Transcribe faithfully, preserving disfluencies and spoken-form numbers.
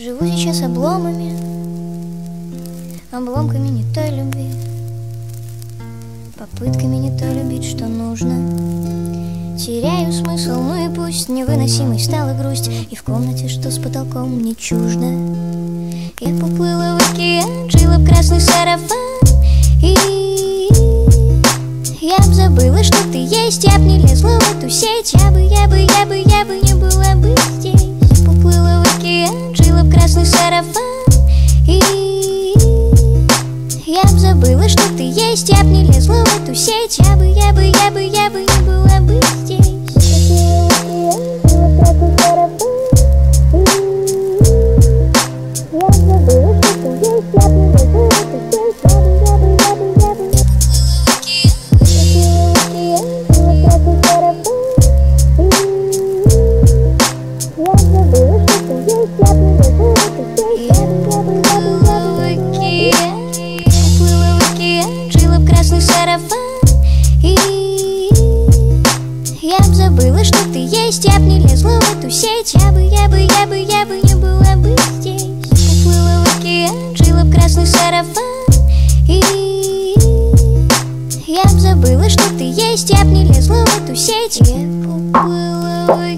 Живу сейчас обломами, обломками не той любви, попытками не то любить, что нужно. Теряю смысл, ну и пусть невыносимой стала грусть, и в комнате, что с потолком, мне чуждо. Я поплыла в океан, жила в красный сарафан, и я б забыла, что ты есть, я б не лезла в эту сеть, я бы, я бы, я бы, я бы не была бы здесь. Я поплыла в океан, жила в красный сарафан, и я б забыла, что ты есть, я б не лезла в эту сеть, я бы, я бы, я бы, я бы не была бы здесь. Было, что ты есть, я б не лезла в эту сеть, я бы, я бы, я бы, я бы не была бы здесь. Я поплыла в океан, жила в красный сарафан, и я б забыла, что ты есть, я б не лезла в эту сеть, я поплыла в океан.